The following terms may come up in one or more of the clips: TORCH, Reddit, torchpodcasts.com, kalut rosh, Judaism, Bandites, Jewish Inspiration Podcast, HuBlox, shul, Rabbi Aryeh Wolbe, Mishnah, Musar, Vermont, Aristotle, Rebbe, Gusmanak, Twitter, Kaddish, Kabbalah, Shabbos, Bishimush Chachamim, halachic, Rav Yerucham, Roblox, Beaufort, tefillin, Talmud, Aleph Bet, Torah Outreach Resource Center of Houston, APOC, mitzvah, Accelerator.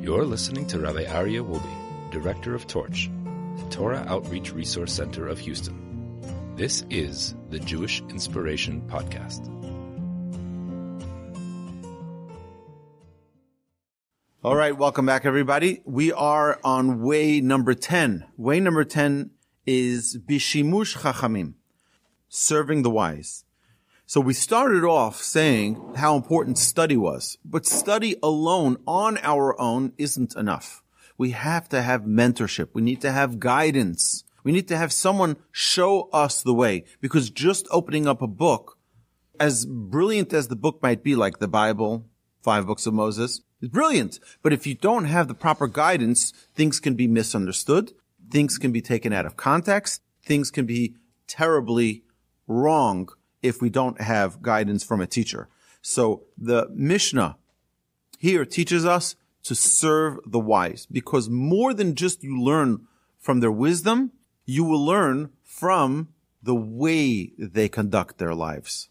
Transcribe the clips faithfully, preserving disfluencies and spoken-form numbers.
You're listening to Rabbi Aryeh Wolbe, Director of Torch, the Torah Outreach Resource Center of Houston. This is the Jewish Inspiration Podcast. All right, welcome back, everybody. We are on way number ten. Way number ten is Bishimush Chachamim, serving the wise. So we started off saying how important study was, but study alone on our own isn't enough. We have to have mentorship. We need to have guidance. We need to have someone show us the way, because just opening up a book, as brilliant as the book might be, like the Bible, five books of Moses, is brilliant. But if you don't have the proper guidance, things can be misunderstood. Things can be taken out of context. Things can be terribly wrong if we don't have guidance from a teacher. So the Mishnah here teaches us to serve the wise, because more than just you learn from their wisdom, you will learn from the way they conduct their lives.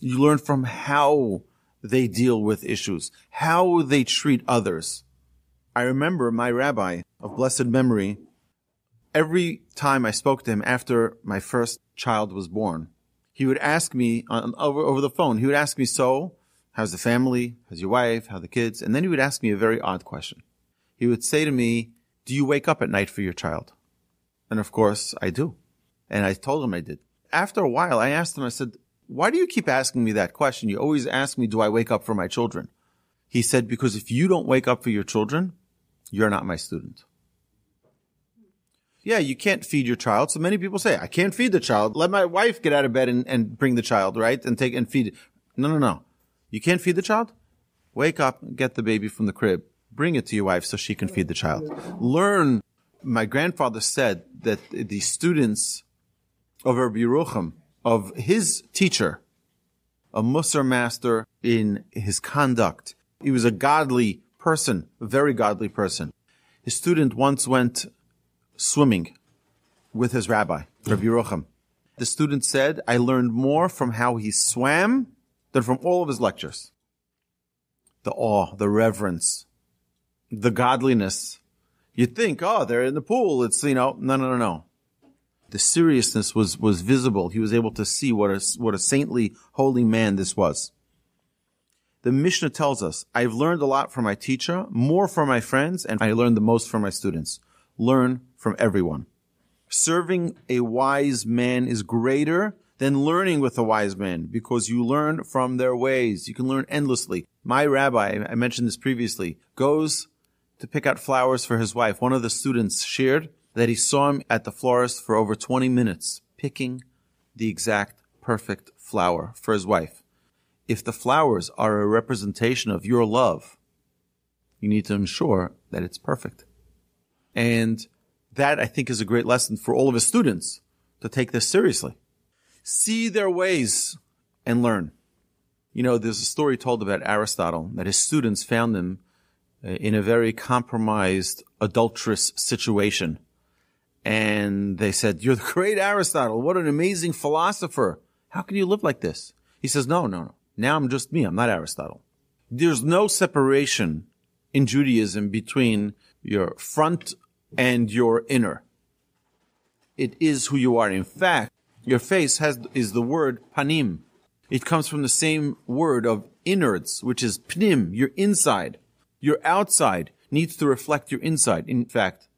You learn from how they deal with issues, how they treat others. I remember my rabbi of blessed memory, every time I spoke to him after my first child was born, he would ask me on, over, over the phone, he would ask me, so, how's the family? How's your wife? How are the kids? And then he would ask me a very odd question. He would say to me, do you wake up at night for your child? And of course, I do. And I told him I did. After a while, I asked him, I said, why do you keep asking me that question? You always ask me, do I wake up for my children? He said, because if you don't wake up for your children, you're not my student. Yeah, you can't feed your child. So many people say, I can't feed the child. Let my wife get out of bed and, and bring the child, right? And take and feed it. No, no, no. You can't feed the child? Wake up, get the baby from the crib, bring it to your wife so she can feed the child. Learn. My grandfather said that the students of Rav Yerucham, of his teacher, a Musar master in his conduct, he was a godly person, a very godly person. His student once went swimming with his rabbi, Rav Yerucham. The student said, I learned more from how he swam than from all of his lectures. The awe, the reverence, the godliness. You'd think, oh, they're in the pool. It's, you know, no, no, no, no. The seriousness was, was visible. He was able to see what a, what a saintly, holy man this was. The Mishnah tells us, I've learned a lot from my teacher, more from my friends, and I learned the most from my students. Learn from everyone. Serving a wise man is greater than learning with a wise man, because you learn from their ways. You can learn endlessly. My rabbi, I mentioned this previously, goes to pick out flowers for his wife. One of the students shared that he saw him at the florist for over twenty minutes picking the exact perfect flower for his wife. If the flowers are a representation of your love, you need to ensure that it's perfect. And that, I think, is a great lesson for all of his students, to take this seriously. See their ways and learn. You know, there's a story told about Aristotle that his students found him in a very compromised, adulterous situation. And they said, you're the great Aristotle. What an amazing philosopher. How can you live like this? He says, no, no, no. Now I'm just me. I'm not Aristotle. There's no separation in Judaism between your front and your inner. It is who you are. In fact, your face has is the word panim. It comes from the same word of innards, which is pnim, your inside. Your outside needs to reflect your inside. In fact,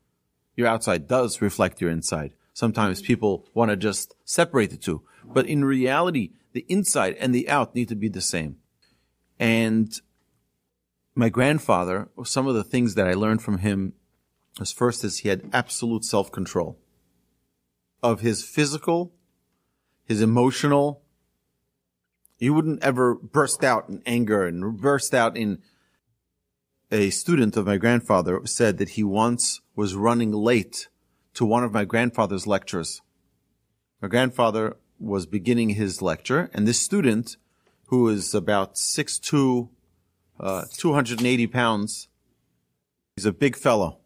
your outside does reflect your inside. Sometimes people want to just separate the two. But in reality, the inside and the out need to be the same. And my grandfather, some of the things that I learned from him, as first is he had absolute self-control of his physical, his emotional. You wouldn't ever burst out in anger and burst out in... A student of my grandfather said that he once was running late to one of my grandfather's lectures. My grandfather was beginning his lecture, and this student, who is about six foot two, uh, two hundred eighty pounds, he's a big fellow.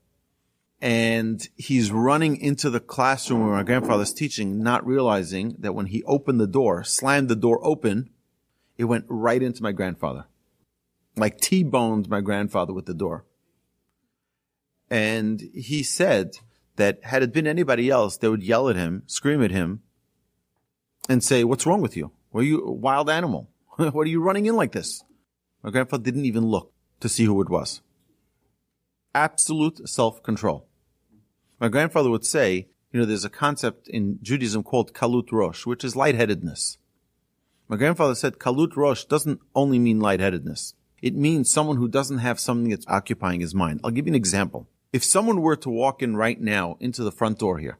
And he's running into the classroom where my grandfather's teaching, not realizing that when he opened the door, slammed the door open, it went right into my grandfather. Like T-boned my grandfather with the door. And he said that had it been anybody else, they would yell at him, scream at him, and say, "What's wrong with you? Were you a wild animal? What are you running in like this?" My grandpa didn't even look to see who it was. Absolute self-control. My grandfather would say, you know, there's a concept in Judaism called kalut rosh, which is lightheadedness. My grandfather said kalut rosh doesn't only mean lightheadedness. It means someone who doesn't have something that's occupying his mind. I'll give you an example. If someone were to walk in right now into the front door here,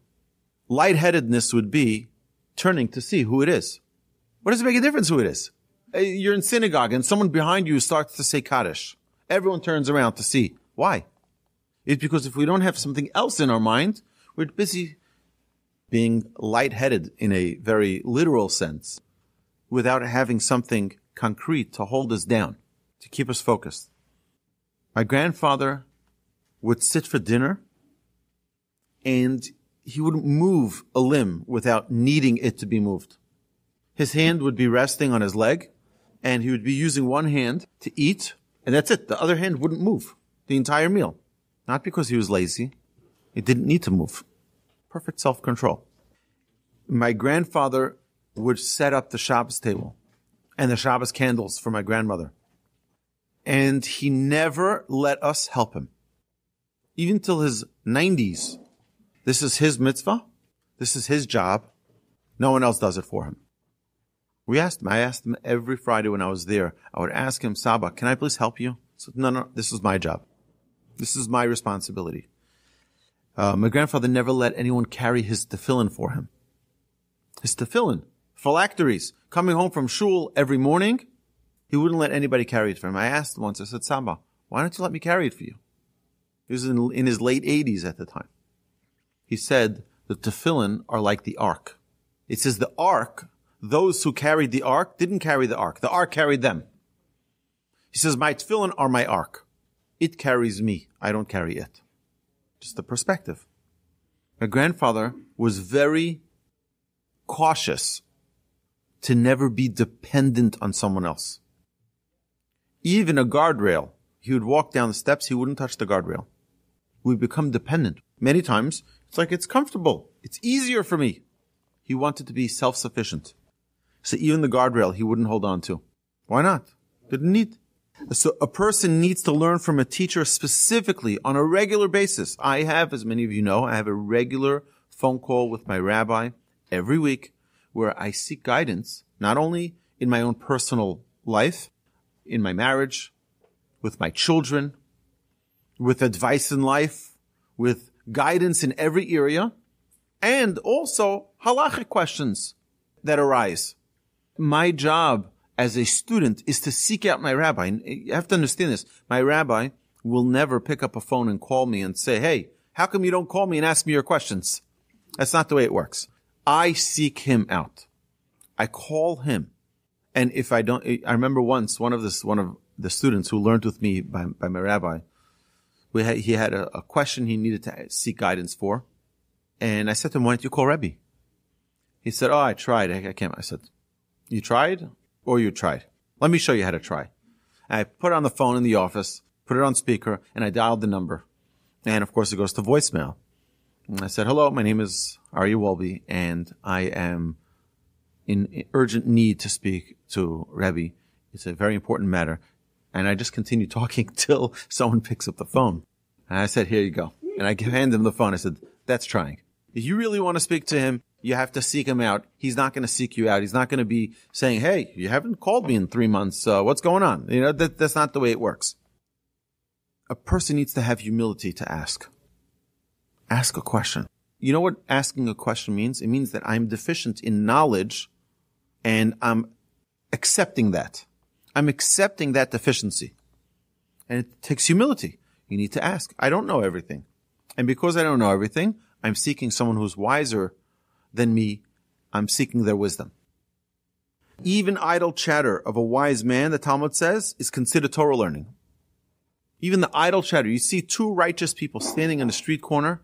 lightheadedness would be turning to see who it is. What does it make a difference who it is? You're in synagogue and someone behind you starts to say Kaddish. Everyone turns around to see. Why? It's because if we don't have something else in our mind, we're busy being lightheaded in a very literal sense without having something concrete to hold us down, to keep us focused. My grandfather would sit for dinner and he wouldn't move a limb without needing it to be moved. His hand would be resting on his leg, and he would be using one hand to eat, and that's it. The other hand wouldn't move the entire meal. Not because he was lazy. It didn't need to move. Perfect self-control. My grandfather would set up the Shabbos table and the Shabbos candles for my grandmother. And he never let us help him. Even till his nineties. This is his mitzvah. This is his job. No one else does it for him. We asked him. I asked him every Friday when I was there. I would ask him, "Saba, can I please help you?" So no, no, this is my job. This is my responsibility. Uh, my grandfather never let anyone carry his tefillin for him. His tefillin, phylacteries, coming home from shul every morning, he wouldn't let anybody carry it for him. I asked once, I said, "Saba, why don't you let me carry it for you?" He was in, in his late eighties at the time. He said, "The tefillin are like the ark." It says the ark, those who carried the ark didn't carry the ark. The ark carried them. He says, "My tefillin are my ark. It carries me. I don't carry it." Just the perspective. My grandfather was very cautious to never be dependent on someone else. Even a guardrail. He would walk down the steps. He wouldn't touch the guardrail. We become dependent. Many times, it's like, it's comfortable. It's easier for me. He wanted to be self-sufficient. So even the guardrail, he wouldn't hold on to. Why not? Didn't need. So a person needs to learn from a teacher specifically on a regular basis. I have, as many of you know, I have a regular phone call with my rabbi every week where I seek guidance, not only in my own personal life, in my marriage, with my children, with advice in life, with guidance in every area, and also halachic questions that arise. My job as a student is to seek out my rabbi. And you have to understand this. My rabbi will never pick up a phone and call me and say, "Hey, how come you don't call me and ask me your questions?" That's not the way it works. I seek him out. I call him. And if I don't, I remember once one of this, one of the students who learned with me by, by my rabbi, we had, he had a, a question he needed to seek guidance for. And I said to him, "Why don't you call Rebbe?" He said, "Oh, I tried. I, I can't." I said, "You tried? Or you tried. Let me show you how to try." And I put it on the phone in the office, put it on speaker, and I dialed the number. And, of course, it goes to voicemail. And I said, "Hello, my name is Aryeh Wolbe, and I am in urgent need to speak to Rebbe. It's a very important matter." And I just continue talking till someone picks up the phone. And I said, "Here you go." And I hand him the phone. I said, "That's trying. If you really want to speak to him, you have to seek him out. He's not going to seek you out. He's not going to be saying, 'Hey, you haven't called me in three months. Uh, what's going on?' You know, that, that's not the way it works." A person needs to have humility to ask. Ask a question. You know what asking a question means? It means that I'm deficient in knowledge and I'm accepting that. I'm accepting that deficiency. And it takes humility. You need to ask. I don't know everything. And because I don't know everything, I'm seeking someone who's wiser than me. I'm seeking their wisdom. Even idle chatter of a wise man, the Talmud says, is considered Torah learning. Even the idle chatter. You see two righteous people standing in a street corner,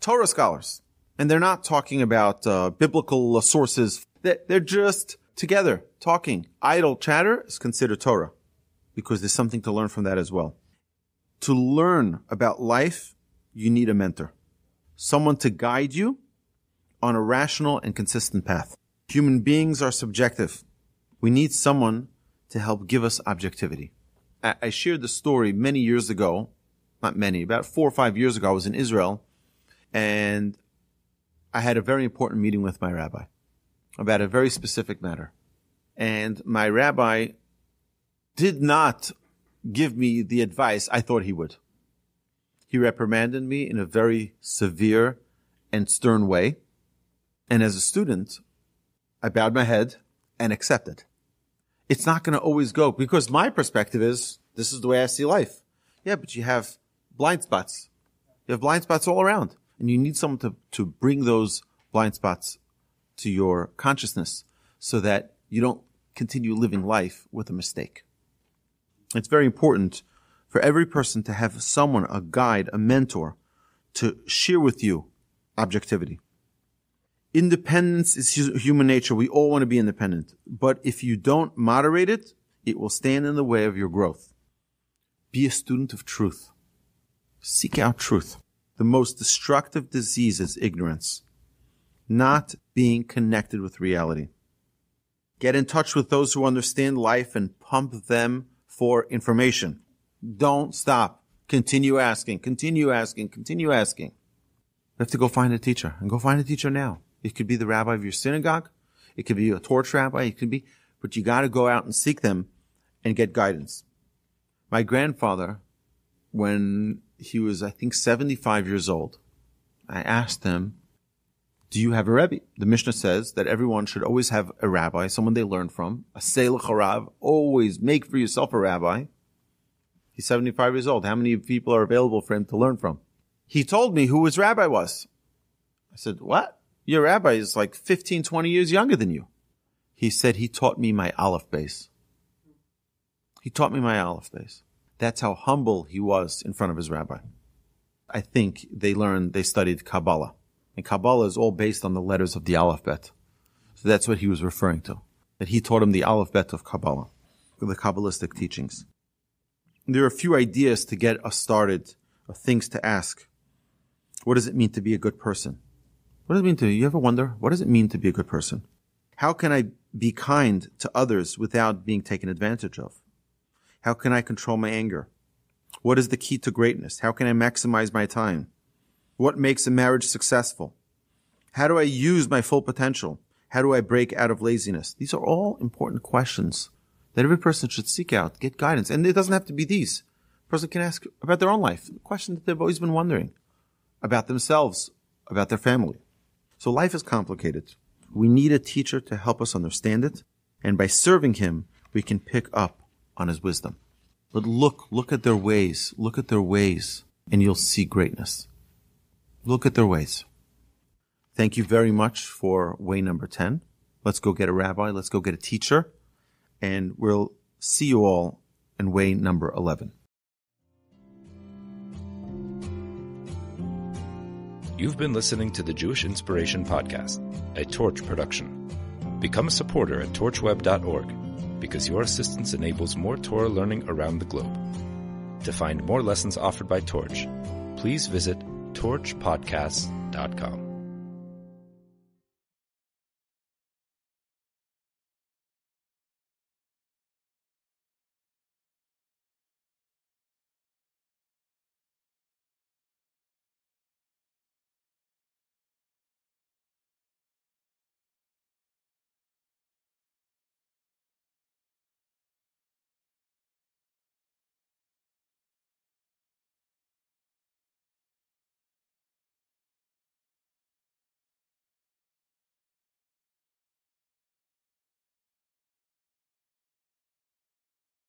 Torah scholars, and they're not talking about uh, biblical sources. They're just together talking. Idle chatter is considered Torah because there's something to learn from that as well. To learn about life, you need a mentor, someone to guide you on a rational and consistent path. Human beings are subjective. We need someone to help give us objectivity. I shared the story many years ago, not many, about four or five years ago, I was in Israel, and I had a very important meeting with my rabbi about a very specific matter. And my rabbi did not give me the advice I thought he would. He reprimanded me in a very severe and stern way. And as a student, I bowed my head and accepted. It's not going to always go, because my perspective is, this is the way I see life. Yeah, but you have blind spots. You have blind spots all around. And you need someone to, to bring those blind spots to your consciousness so that you don't continue living life with a mistake. It's very important for every person to have someone, a guide, a mentor, to share with you objectivity. Independence is human nature. We all want to be independent. But if you don't moderate it, it will stand in the way of your growth. Be a student of truth. Seek out truth. The most destructive disease is ignorance, not being connected with reality. Get in touch with those who understand life and pump them for information. Don't stop. Continue asking, continue asking, continue asking. You have to go find a teacher, and go find a teacher now. It could be the rabbi of your synagogue. It could be a torch rabbi. It could be, but you got to go out and seek them and get guidance. My grandfather, when he was, I think, seventy-five years old, I asked him, do you have a Rebbe? The Mishnah says that everyone should always have a rabbi, someone they learn from, a Selech Harav, always make for yourself a rabbi. He's seventy-five years old. How many people are available for him to learn from? He told me who his rabbi was. I said, what? Your rabbi is like fifteen, twenty years younger than you. He said, he taught me my Aleph Bet. He taught me my Aleph Bet. That's how humble he was in front of his rabbi. I think they learned, they studied Kabbalah. And Kabbalah is all based on the letters of the Aleph Bet. So that's what he was referring to, that he taught him the Aleph Bet of Kabbalah, the Kabbalistic teachings. There are a few ideas to get us started, of things to ask. What does it mean to be a good person? What does it mean to you? You ever wonder, what does it mean to be a good person? How can I be kind to others without being taken advantage of? How can I control my anger? What is the key to greatness? How can I maximize my time? What makes a marriage successful? How do I use my full potential? How do I break out of laziness? These are all important questions that every person should seek out, get guidance. And it doesn't have to be these. A person can ask about their own life, a question that they've always been wondering about themselves, about their family. So life is complicated. We need a teacher to help us understand it. And by serving him, we can pick up on his wisdom. But look, look at their ways, look at their ways, and you'll see greatness. Look at their ways. Thank you very much for way number ten. Let's go get a rabbi. Let's go get a teacher. And we'll see you all in way number eleven. You've been listening to the Jewish Inspiration Podcast, a Torch production. Become a supporter at torch web dot org, because your assistance enables more Torah learning around the globe. To find more lessons offered by Torch, please visit torch podcasts dot com.